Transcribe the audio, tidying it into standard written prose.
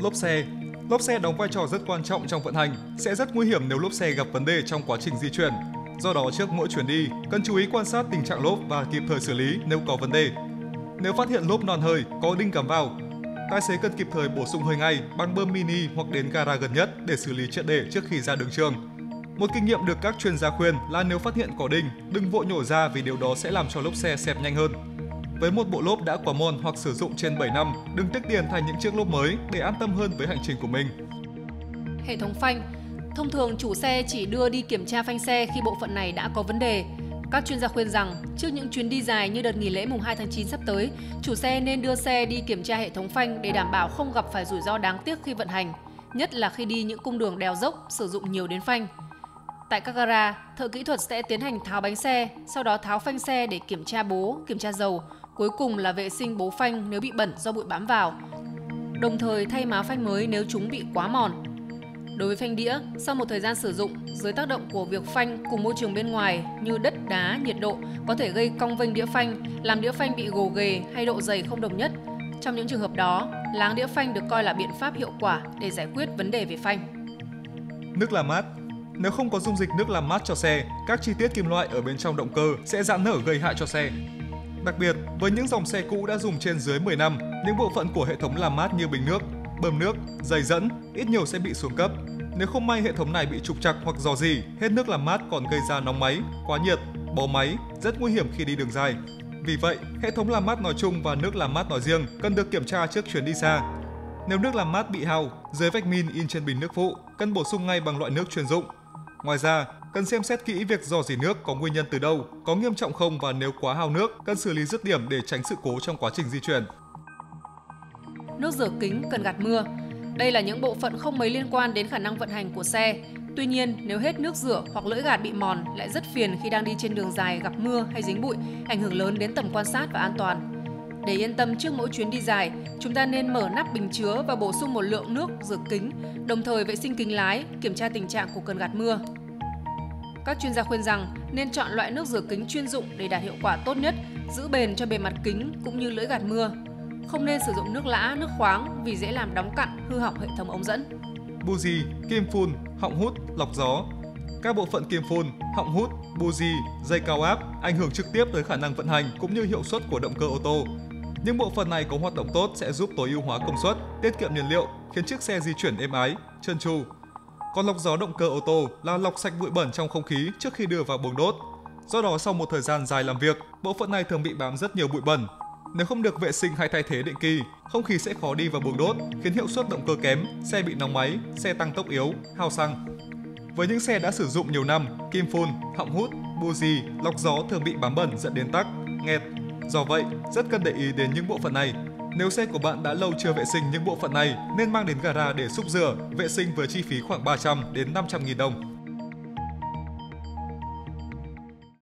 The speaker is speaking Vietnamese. lốp xe. Lốp xe đóng vai trò rất quan trọng trong vận hành, sẽ rất nguy hiểm nếu lốp xe gặp vấn đề trong quá trình di chuyển. Do đó trước mỗi chuyến đi, cần chú ý quan sát tình trạng lốp và kịp thời xử lý nếu có vấn đề. Nếu phát hiện lốp non hơi, có đinh cắm vào, tài xế cần kịp thời bổ sung hơi ngay bằng bơm mini hoặc đến gara gần nhất để xử lý triệt để trước khi ra đường trường. Một kinh nghiệm được các chuyên gia khuyên là nếu phát hiện có đinh, đừng vội nhổ ra vì điều đó sẽ làm cho lốp xe xẹp nhanh hơn. Với một bộ lốp đã quá mòn hoặc sử dụng trên 7 năm, đừng tích tiền thành những chiếc lốp mới để an tâm hơn với hành trình của mình. Hệ thống phanh. Thông thường chủ xe chỉ đưa đi kiểm tra phanh xe khi bộ phận này đã có vấn đề. Các chuyên gia khuyên rằng, trước những chuyến đi dài như đợt nghỉ lễ mùng 2 tháng 9 sắp tới, chủ xe nên đưa xe đi kiểm tra hệ thống phanh để đảm bảo không gặp phải rủi ro đáng tiếc khi vận hành, nhất là khi đi những cung đường đèo dốc sử dụng nhiều đến phanh. Tại các gara, thợ kỹ thuật sẽ tiến hành tháo bánh xe, sau đó tháo phanh xe để kiểm tra bố, kiểm tra dầu, cuối cùng là vệ sinh bố phanh nếu bị bẩn do bụi bám vào, đồng thời thay má phanh mới nếu chúng bị quá mòn. Đối với phanh đĩa, sau một thời gian sử dụng, dưới tác động của việc phanh cùng môi trường bên ngoài như đất, đá, nhiệt độ có thể gây cong vênh đĩa phanh, làm đĩa phanh bị gồ ghề hay độ dày không đồng nhất. Trong những trường hợp đó, láng đĩa phanh được coi là biện pháp hiệu quả để giải quyết vấn đề về phanh. Nước làm mát. Nếu không có dung dịch nước làm mát cho xe, các chi tiết kim loại ở bên trong động cơ sẽ giãn nở gây hại cho xe. Đặc biệt, với những dòng xe cũ đã dùng trên dưới 10 năm, những bộ phận của hệ thống làm mát như bình nước, bơm nước, dây dẫn ít nhiều sẽ bị xuống cấp. Nếu không may hệ thống này bị trục trặc hoặc rò rỉ, hết nước làm mát còn gây ra nóng máy, quá nhiệt, bó máy, rất nguy hiểm khi đi đường dài. Vì vậy, hệ thống làm mát nói chung và nước làm mát nói riêng cần được kiểm tra trước chuyến đi xa. Nếu nước làm mát bị hao, dưới vạch min in trên bình nước phụ, cần bổ sung ngay bằng loại nước chuyên dụng. Ngoài ra, cần xem xét kỹ việc rò rỉ nước có nguyên nhân từ đâu, có nghiêm trọng không và nếu quá hao nước, cần xử lý dứt điểm để tránh sự cố trong quá trình di chuyển. Nước rửa kính cần gạt mưa. Đây là những bộ phận không mấy liên quan đến khả năng vận hành của xe. Tuy nhiên, nếu hết nước rửa hoặc lưỡi gạt bị mòn lại rất phiền khi đang đi trên đường dài gặp mưa hay dính bụi, ảnh hưởng lớn đến tầm quan sát và an toàn. Để yên tâm trước mỗi chuyến đi dài, chúng ta nên mở nắp bình chứa và bổ sung một lượng nước rửa kính, đồng thời vệ sinh kính lái, kiểm tra tình trạng của cần gạt mưa. Các chuyên gia khuyên rằng nên chọn loại nước rửa kính chuyên dụng để đạt hiệu quả tốt nhất, giữ bền cho bề mặt kính cũng như lưỡi gạt mưa. Không nên sử dụng nước lã, nước khoáng vì dễ làm đóng cặn, hư hỏng hệ thống ống dẫn. Bugi, kim phun, họng hút, lọc gió. Các bộ phận kim phun, họng hút, bugi, dây cao áp ảnh hưởng trực tiếp tới khả năng vận hành cũng như hiệu suất của động cơ ô tô. Những bộ phận này có hoạt động tốt sẽ giúp tối ưu hóa công suất, tiết kiệm nhiên liệu, khiến chiếc xe di chuyển êm ái, trơn tru. Còn lọc gió động cơ ô tô là lọc sạch bụi bẩn trong không khí trước khi đưa vào buồng đốt. Do đó sau một thời gian dài làm việc, bộ phận này thường bị bám rất nhiều bụi bẩn. Nếu không được vệ sinh hay thay thế định kỳ, không khí sẽ khó đi vào buồng đốt, khiến hiệu suất động cơ kém, xe bị nóng máy, xe tăng tốc yếu, hao xăng. Với những xe đã sử dụng nhiều năm, kim phun, họng hút, bugi, lọc gió thường bị bám bẩn dẫn đến tắc, nghẹt. Do vậy, rất cần để ý đến những bộ phận này. Nếu xe của bạn đã lâu chưa vệ sinh những bộ phận này, nên mang đến gara để xúc rửa, vệ sinh với chi phí khoảng 300 đến 500.000 đồng.